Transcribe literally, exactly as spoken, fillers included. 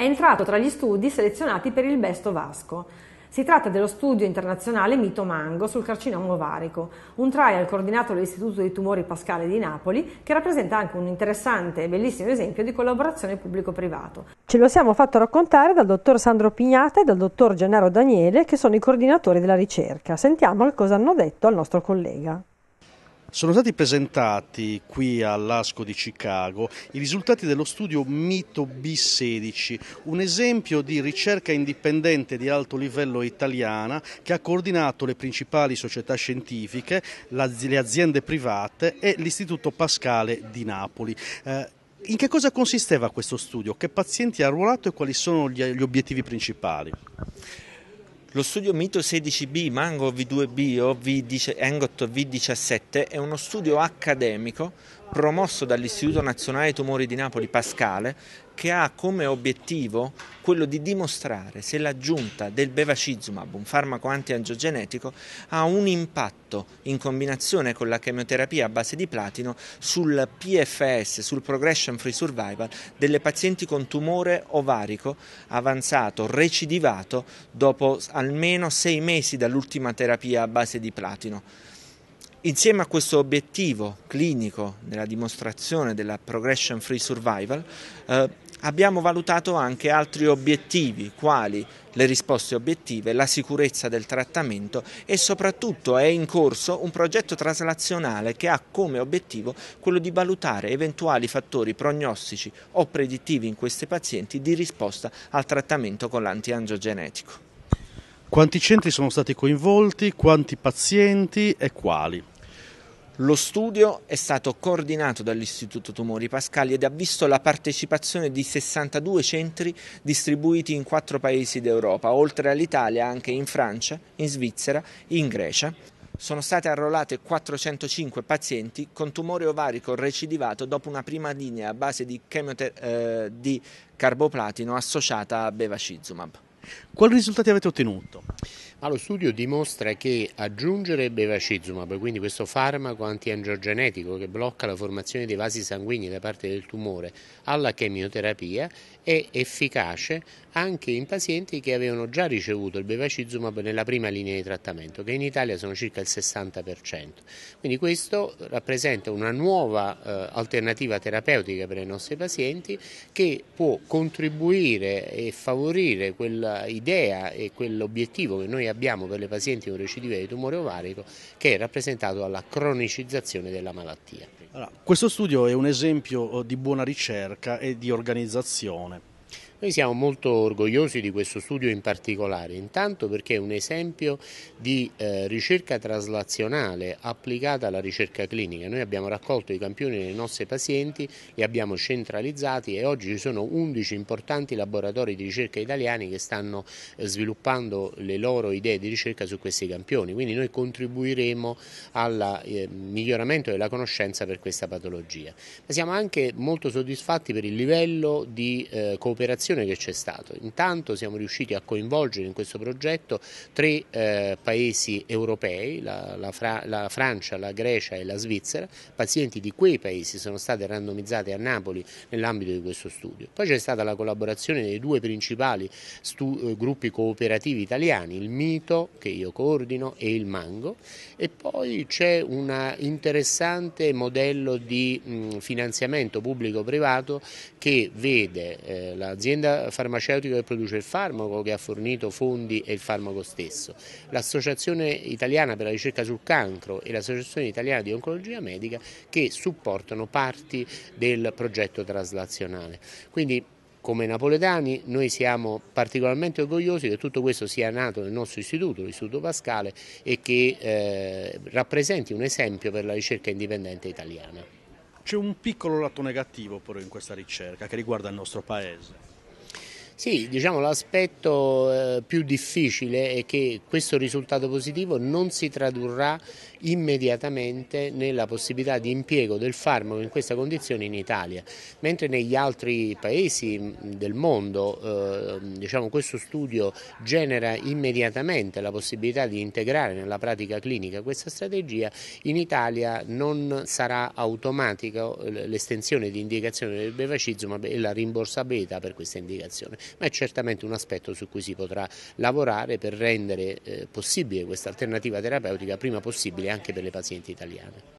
è entrato tra gli studi selezionati per il Best of ASCO. Si tratta dello studio internazionale MITO-MaNGO sul carcinoma ovarico, un trial coordinato dall'Istituto dei Tumori Pascale di Napoli, che rappresenta anche un interessante e bellissimo esempio di collaborazione pubblico-privato. Ce lo siamo fatto raccontare dal dottor Sandro Pignata e dal dottor Gennaro Daniele, che sono i coordinatori della ricerca. Sentiamo cosa hanno detto al nostro collega. Sono stati presentati qui all'ASCO di Chicago i risultati dello studio MITO B sedici, un esempio di ricerca indipendente di alto livello italiana che ha coordinato le principali società scientifiche, le aziende private e l'Istituto Pascale di Napoli. In che cosa consisteva questo studio? Che pazienti ha arruolato e quali sono gli obiettivi principali? Lo studio MITO sedici B, MaNGO O V due B o ENGOT O V diciassette è uno studio accademico promosso dall'Istituto Nazionale Tumori di Napoli Pascale, che ha come obiettivo quello di dimostrare se l'aggiunta del Bevacizumab, un farmaco antiangiogenetico, ha un impatto in combinazione con la chemioterapia a base di platino sul P F S, sul Progression Free Survival, delle pazienti con tumore ovarico avanzato, recidivato, dopo almeno sei mesi dall'ultima terapia a base di platino. Insieme a questo obiettivo clinico della dimostrazione della Progression Free Survival eh, abbiamo valutato anche altri obiettivi, quali le risposte obiettive, la sicurezza del trattamento, e soprattutto è in corso un progetto traslazionale che ha come obiettivo quello di valutare eventuali fattori prognostici o predittivi in questi pazienti di risposta al trattamento con l'antiangiogenetico. Quanti centri sono stati coinvolti, quanti pazienti e quali? Lo studio è stato coordinato dall'Istituto Tumori Pascali ed ha visto la partecipazione di sessantadue centri distribuiti in quattro paesi d'Europa, oltre all'Italia anche in Francia, in Svizzera, in Grecia. Sono state arruolate quattrocentocinque pazienti con tumore ovarico recidivato dopo una prima linea a base di, eh, di carboplatino associata a Bevacizumab. Quali risultati avete ottenuto? Ma lo studio dimostra che aggiungere Bevacizumab, quindi questo farmaco antiangiogenetico che blocca la formazione dei vasi sanguigni da parte del tumore, alla chemioterapia è efficace anche in pazienti che avevano già ricevuto il Bevacizumab nella prima linea di trattamento, che in Italia sono circa il sessanta per cento. Quindi questo rappresenta una nuova eh, alternativa terapeutica per i nostri pazienti, che può contribuire e favorire quell'idea e quell'obiettivo che noi abbiamo per le pazienti con recidiva di tumore ovarico, che è rappresentato dalla cronicizzazione della malattia. Allora, questo studio è un esempio di buona ricerca e di organizzazione. Noi siamo molto orgogliosi di questo studio in particolare, intanto perché è un esempio di eh, ricerca traslazionale applicata alla ricerca clinica. Noi abbiamo raccolto i campioni dei nostri pazienti, li abbiamo centralizzati e oggi ci sono undici importanti laboratori di ricerca italiani che stanno eh, sviluppando le loro idee di ricerca su questi campioni, quindi noi contribuiremo al eh, miglioramento della conoscenza per questa patologia. Ma siamo anche molto soddisfatti per il livello di eh, cooperazione che c'è stato. Intanto siamo riusciti a coinvolgere in questo progetto tre eh, paesi europei, la, la, Fra, la Francia, la Grecia e la Svizzera. Pazienti di quei paesi sono state randomizzate a Napoli nell'ambito di questo studio. Poi c'è stata la collaborazione dei due principali stu, gruppi cooperativi italiani, il MITO, che io coordino, e il MaNGO, e poi c'è un interessante modello di mh, finanziamento pubblico-privato che vede eh, l'azienda farmaceutica che produce il farmaco, che ha fornito fondi, e il farmaco stesso, l'Associazione Italiana per la Ricerca sul Cancro e l'Associazione Italiana di Oncologia Medica, che supportano parti del progetto traslazionale. Quindi, come napoletani, noi siamo particolarmente orgogliosi che tutto questo sia nato nel nostro istituto, l'Istituto Pascale, e che eh, rappresenti un esempio per la ricerca indipendente italiana. C'è un piccolo lato negativo però in questa ricerca, che riguarda il nostro paese. Sì, diciamo l'aspetto eh, più difficile è che questo risultato positivo non si tradurrà immediatamente nella possibilità di impiego del farmaco in questa condizione in Italia, mentre negli altri paesi del mondo eh, diciamo, questo studio genera immediatamente la possibilità di integrare nella pratica clinica questa strategia. In Italia non sarà automatica l'estensione di indicazione del Bevacizumab e la rimborsabilità per questa indicazione. ma è certamente un aspetto su cui si potrà lavorare per rendere eh, possibile questa alternativa terapeutica prima possibile anche per le pazienti italiane.